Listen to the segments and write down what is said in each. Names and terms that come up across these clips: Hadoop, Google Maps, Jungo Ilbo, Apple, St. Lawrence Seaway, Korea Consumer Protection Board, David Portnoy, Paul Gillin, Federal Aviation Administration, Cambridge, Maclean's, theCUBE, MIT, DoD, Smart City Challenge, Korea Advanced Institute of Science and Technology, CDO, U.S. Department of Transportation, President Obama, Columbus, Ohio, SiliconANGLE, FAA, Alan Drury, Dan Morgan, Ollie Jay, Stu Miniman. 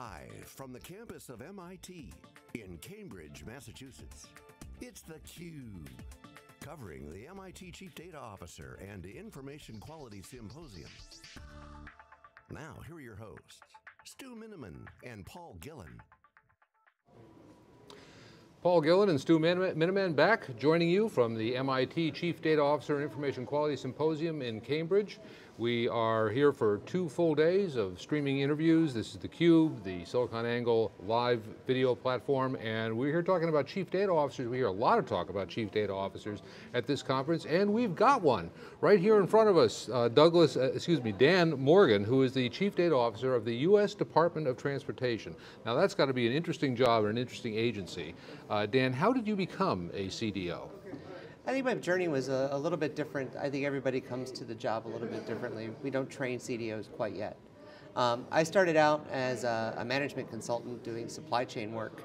Live from the campus of MIT in Cambridge, Massachusetts, it's theCUBE, covering the MIT Chief Data Officer and Information Quality Symposium. Now, here are your hosts, Stu Miniman and Paul Gillin. Paul Gillin and Stu Miniman back, joining you from the MIT Chief Data Officer and Information Quality Symposium in Cambridge. We are here for 2 full days of streaming interviews. This is theCUBE, the SiliconANGLE live video platform, and we're here talking about Chief Data Officers. We hear a lot of talk about Chief Data Officers at this conference, and we've got one right here in front of us, Dan Morgan, who is the Chief Data Officer of the U.S. Department of Transportation. Now that's got to be an interesting job and an interesting agency. Dan, how did you become a CDO? I think my journey was a little bit different. I think everybody comes to the job a little bit differently. We don't train CDOs quite yet. I started out as a management consultant doing supply chain work.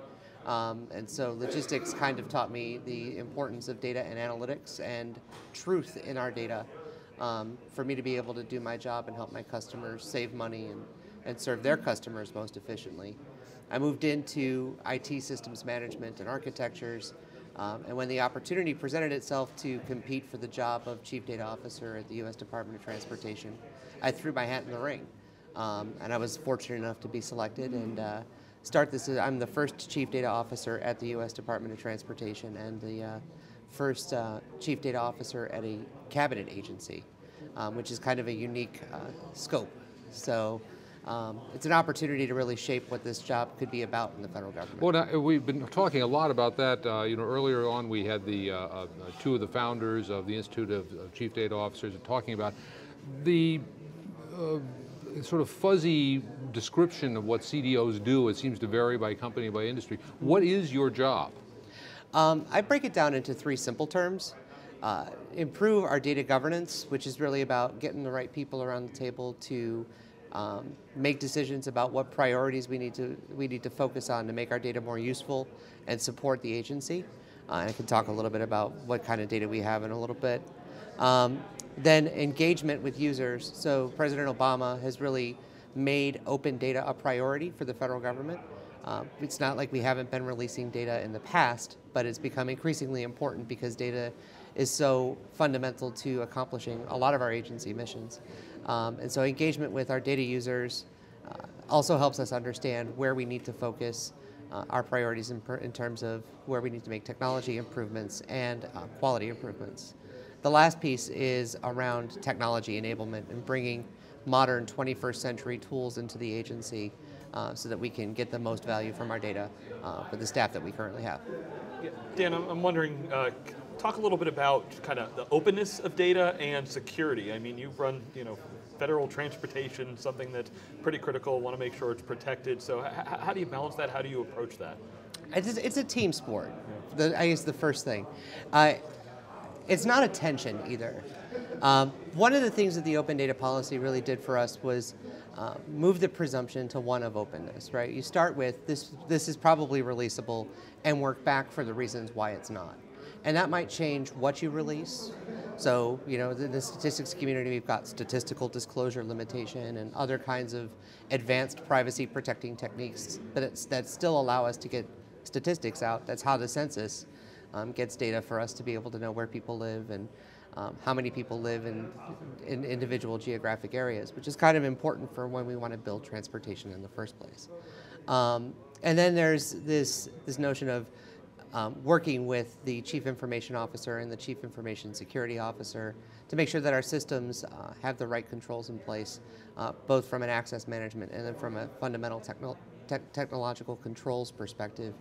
And so logistics kind of taught me the importance of data and analytics and truth in our data for me to be able to do my job and help my customers save money and serve their customers most efficiently. I moved into IT systems management and architectures, and when the opportunity presented itself to compete for the job of Chief Data Officer at the U.S. Department of Transportation, I threw my hat in the ring, and I was fortunate enough to be selected and start this. I'm the first Chief Data Officer at the U.S. Department of Transportation and the first Chief Data Officer at a cabinet agency, which is kind of a unique scope. So. It's an opportunity to really shape what this job could be about in the federal government. Well, now, we've been talking a lot about that. You know, earlier on we had the 2 of the founders of the Institute of Chief Data Officers talking about the sort of fuzzy description of what CDOs do. It seems to vary by company, by industry. What is your job? I break it down into 3 simple terms. Improve our data governance, which is really about getting the right people around the table to make decisions about what priorities we need to focus on to make our data more useful and support the agency. And I can talk a little bit about what kind of data we have in a little bit. Then engagement with users. So President Obama has really made open data a priority for the federal government. It's not like we haven't been releasing data in the past, but it's become increasingly important because data is so fundamental to accomplishing a lot of our agency missions. And so engagement with our data users also helps us understand where we need to focus our priorities in terms of where we need to make technology improvements and quality improvements. The last piece is around technology enablement and bringing modern 21st century tools into the agency so that we can get the most value from our data for the staff that we currently have. Yeah, Dan, I'm wondering, talk a little bit about kind of the openness of data and security. I mean, you run, you know, federal transportation, something that's pretty critical, want to make sure it's protected. So how do you balance that? How do you approach that? It's a team sport, yeah. I guess the first thing. It's not a tension either. One of the things that the open data policy really did for us was move the presumption to one of openness, right? You start with this is probably releasable and work back for the reasons why it's not. And that might change what you release. So, you know, in the statistics community, we've got statistical disclosure limitation and other kinds of advanced privacy protecting techniques that still allow us to get statistics out. That's how the census gets data for us to be able to know where people live and how many people live in individual geographic areas, which is kind of important for when we want to build transportation in the first place. And then there's this notion of working with the Chief Information Officer and the Chief Information Security Officer to make sure that our systems have the right controls in place, both from an access management and then from a fundamental technological controls perspective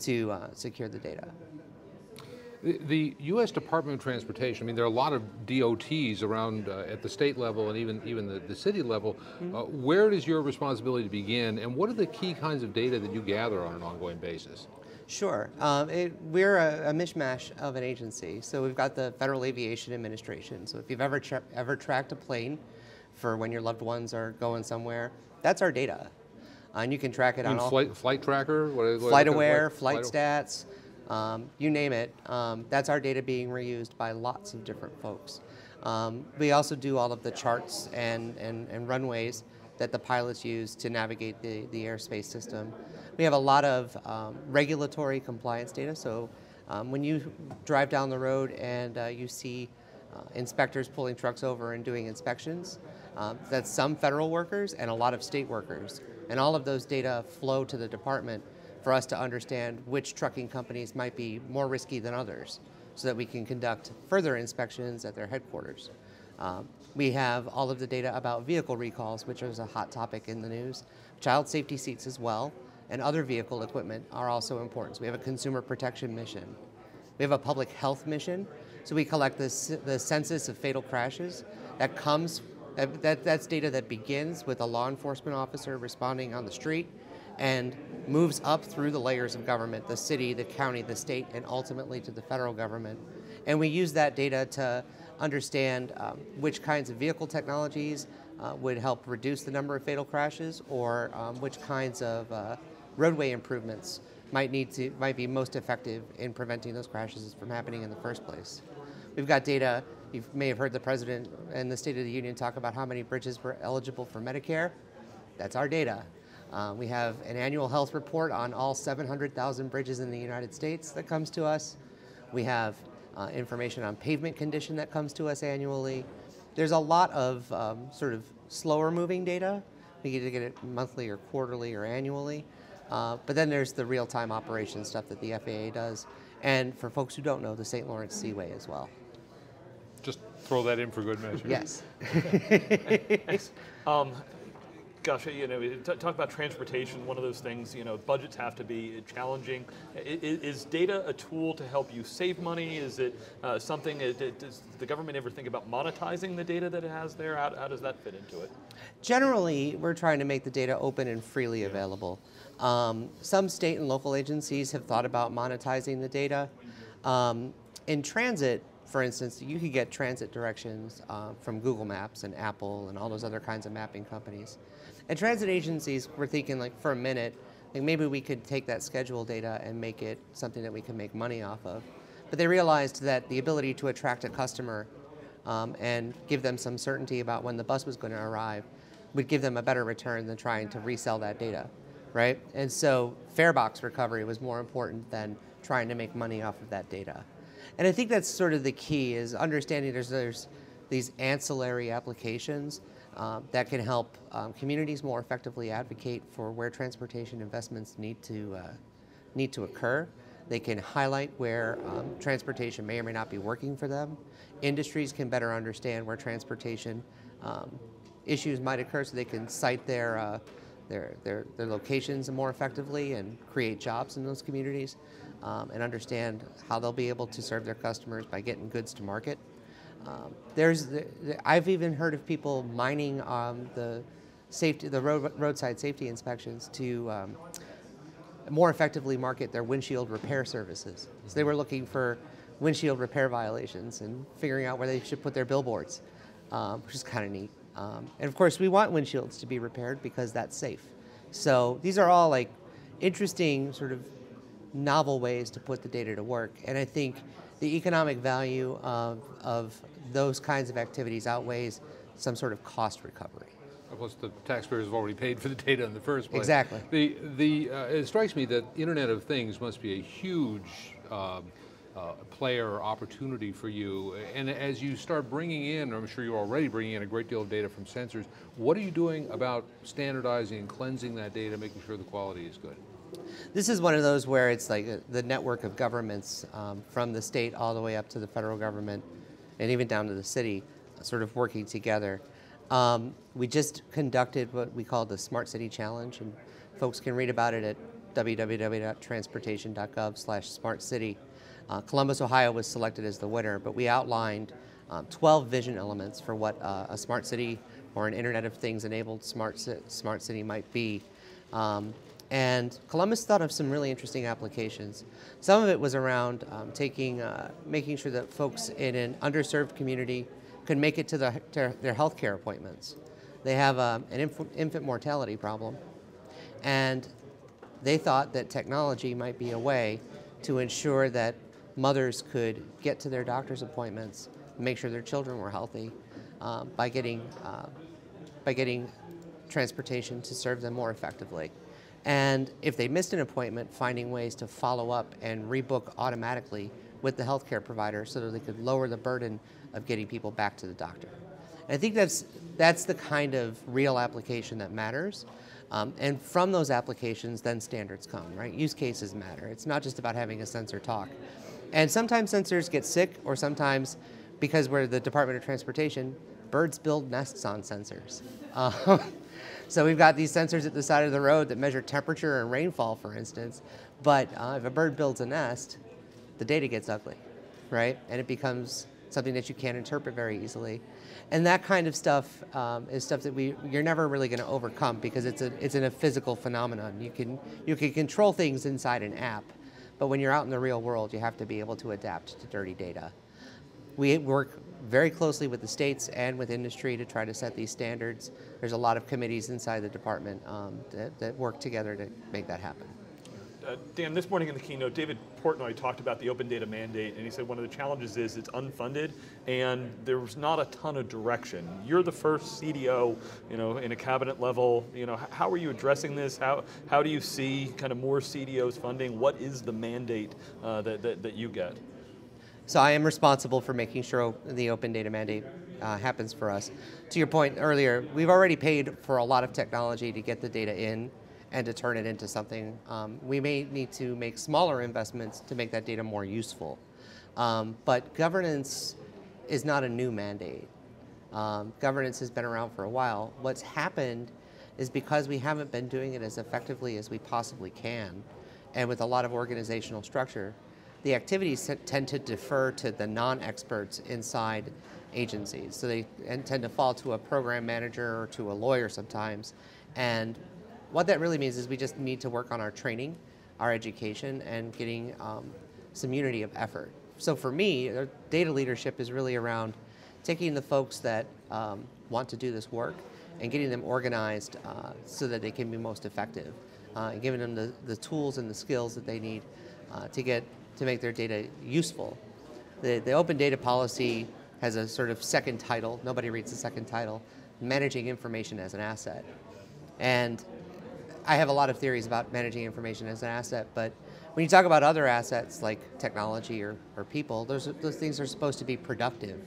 to secure the data. The U.S. Department of Transportation, I mean, there are a lot of DOTs around at the state level and even the city level. Mm-hmm. Where does your responsibility begin, and what are the key kinds of data that you gather on an ongoing basis? Sure. We're a mishmash of an agency. So we've got the Federal Aviation Administration. So if you've ever tracked a plane for when your loved ones are going somewhere, that's our data. And you can track it on all... Flight tracker? FlightAware, FlightStats, you name it. That's our data being reused by lots of different folks. We also do all of the charts and runways that the pilots use to navigate the airspace system. We have a lot of regulatory compliance data, so when you drive down the road and you see inspectors pulling trucks over and doing inspections, that's some federal workers and a lot of state workers. And all of those data flow to the department for us to understand which trucking companies might be more risky than others, so that we can conduct further inspections at their headquarters. We have all of the data about vehicle recalls, which is a hot topic in the news. Child safety seats as well, and other vehicle equipment are also important. So we have a consumer protection mission. We have a public health mission, so we collect the census of fatal crashes. That comes, that's data that begins with a law enforcement officer responding on the street and moves up through the layers of government, the city, the county, the state, and ultimately to the federal government. And we use that data to understand which kinds of vehicle technologies would help reduce the number of fatal crashes, or which kinds of roadway improvements might be most effective in preventing those crashes from happening in the first place. We've got data, you may have heard the President and the State of the Union talk about how many bridges were eligible for Medicare. That's our data. We have an annual health report on all 700,000 bridges in the United States that comes to us. We have information on pavement condition that comes to us annually. There's a lot of sort of slower moving data. We get to get it monthly or quarterly or annually. But then there's the real-time operation stuff that the FAA does. And for folks who don't know, the St. Lawrence Seaway as well. Just throw that in for good measure. Yes. Gosh, you know, talk about transportation, one of those things, you know, budgets have to be challenging. Is data a tool to help you save money? Is it something, does the government ever think about monetizing the data that it has there? How does that fit into it? Generally, we're trying to make the data open and freely available. Some state and local agencies have thought about monetizing the data. In transit, for instance, you could get transit directions from Google Maps and Apple and all those other kinds of mapping companies. And transit agencies were thinking, like, for a minute, like, maybe we could take that schedule data and make it something that we can make money off of. But they realized that the ability to attract a customer and give them some certainty about when the bus was going to arrive would give them a better return than trying to resell that data, right? And so farebox recovery was more important than trying to make money off of that data. And I think that's sort of the key, is understanding there's these ancillary applications that can help communities more effectively advocate for where transportation investments need to occur. They can highlight where transportation may or may not be working for them. Industries can better understand where transportation issues might occur, so they can cite their locations more effectively and create jobs in those communities. And understand how they'll be able to serve their customers by getting goods to market. I've even heard of people mining the roadside safety inspections to more effectively market their windshield repair services. So they were looking for windshield repair violations and figuring out where they should put their billboards, which is kind of neat. And of course, we want windshields to be repaired because that's safe. So these are all, like, interesting sort of novel ways to put the data to work. And I think the economic value of those kinds of activities outweighs some sort of cost recovery. Plus, the taxpayers have already paid for the data in the first place. Exactly. It strikes me that Internet of Things must be a huge player or opportunity for you. And as you start bringing in, or I'm sure you're already bringing in a great deal of data from sensors, what are you doing about standardizing and cleansing that data, making sure the quality is good? This is one of those where it's like the network of governments from the state all the way up to the federal government and even down to the city sort of working together. We just conducted what we call the Smart City Challenge, and folks can read about it at www.transportation.gov/smartcity. Columbus, Ohio was selected as the winner, but we outlined 12 vision elements for what a smart city or an Internet of Things enabled smart city might be. And Columbus thought of some really interesting applications. Some of it was around making sure that folks in an underserved community could make it to their healthcare appointments. They have an infant mortality problem, and they thought that technology might be a way to ensure that mothers could get to their doctor's appointments, make sure their children were healthy by getting transportation to serve them more effectively. And if they missed an appointment, finding ways to follow up and rebook automatically with the healthcare provider so that they could lower the burden of getting people back to the doctor. And I think that's the kind of real application that matters. And from those applications, then standards come, right? Use cases matter. It's not just about having a sensor talk. And sometimes sensors get sick, or sometimes, because we're the Department of Transportation, birds build nests on sensors. So we've got these sensors at the side of the road that measure temperature and rainfall, for instance. But if a bird builds a nest, the data gets ugly, right? And it becomes something that you can't interpret very easily. And that kind of stuff is stuff that you're never really going to overcome, because it's in a physical phenomenon. You can control things inside an app, but when you're out in the real world, you have to be able to adapt to dirty data. We work very closely with the states and with industry to try to set these standards. There's a lot of committees inside the department that work together to make that happen. Dan, this morning in the keynote, David Portnoy talked about the open data mandate, and he said one of the challenges is it's unfunded, and there's not a ton of direction. You're the first CDO, you know, in a cabinet level. You know, how are you addressing this? How do you see kind of more CDOs funding? What is the mandate that you get? So I am responsible for making sure the open data mandate happens for us. To your point earlier, we've already paid for a lot of technology to get the data in and to turn it into something. We may need to make smaller investments to make that data more useful. But governance is not a new mandate. Governance has been around for a while. What's happened is because we haven't been doing it as effectively as we possibly can, and with a lot of organizational structure, the activities tend to defer to the non-experts inside agencies. So they tend to fall to a program manager or to a lawyer sometimes. And what that really means is we just need to work on our training, our education, and getting some unity of effort. So for me, data leadership is really around taking the folks that want to do this work and getting them organized so that they can be most effective, and giving them the tools and the skills that they need to make their data useful. The open data policy has a sort of second title. Nobody reads the second title: managing information as an asset. And I have a lot of theories about managing information as an asset, but when you talk about other assets like technology or people, those things are supposed to be productive.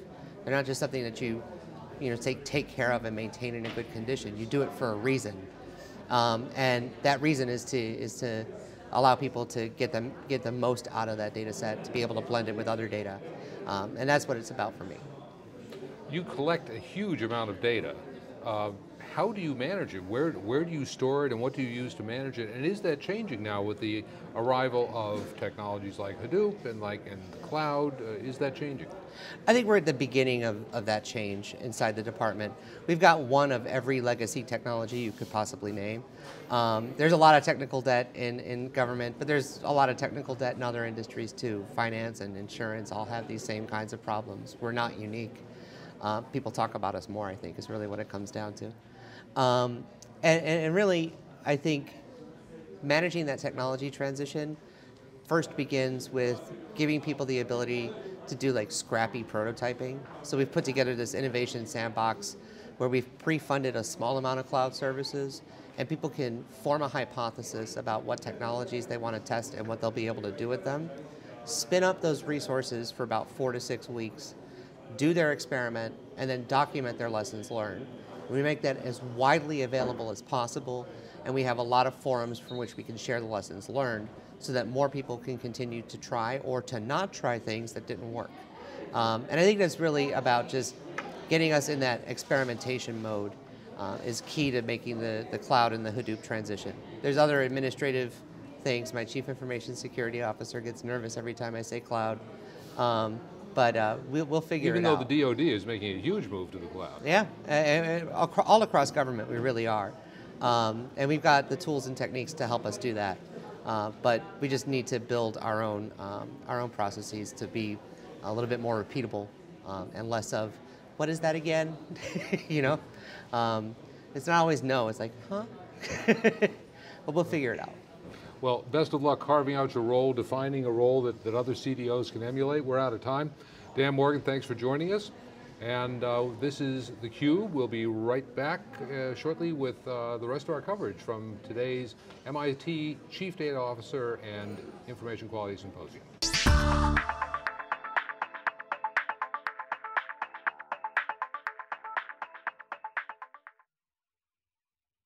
They're not just something that you know, take care of and maintain in a good condition. You do it for a reason, and that reason is to allow people to get the most out of that data set, to be able to blend it with other data. And that's what it's about for me. You collect a huge amount of data. How do you manage it? Where do you store it, and what do you use to manage it? And is that changing now with the arrival of technologies like Hadoop and the cloud? Is that changing? I think we're at the beginning of that change inside the department. We've got one of every legacy technology you could possibly name. There's a lot of technical debt in government, but there's a lot of technical debt in other industries too. Finance and insurance all have these same kinds of problems. We're not unique. People talk about us more, I think, is really what it comes down to. And really, I think managing that technology transition first begins with giving people the ability to do like scrappy prototyping. So we've put together this innovation sandbox where we've pre-funded a small amount of cloud services, and people can form a hypothesis about what technologies they want to test and what they'll be able to do with them, spin up those resources for about 4 to 6 weeks, do their experiment, and then document their lessons learned. We make that as widely available as possible, and we have a lot of forums from which we can share the lessons learned so that more people can continue to try or to not try things that didn't work. And I think that's really about just getting us in that experimentation mode is key to making the cloud and the Hadoop transition. There's other administrative things. My chief information security officer gets nervous every time I say cloud. But we'll figure it out. Even though the DoD is making a huge move to the cloud. Yeah, and all across government, we really are. And we've got the tools and techniques to help us do that. But we just need to build our own processes to be a little bit more repeatable and less of, what is that again? You know, it's not always no, it's like, huh? But we'll figure it out. Well, best of luck carving out your role, defining a role that other CDOs can emulate. We're out of time. Dan Morgan, thanks for joining us. And this is theCUBE. We'll be right back shortly with the rest of our coverage from today's MIT Chief Data Officer and Information Quality Symposium.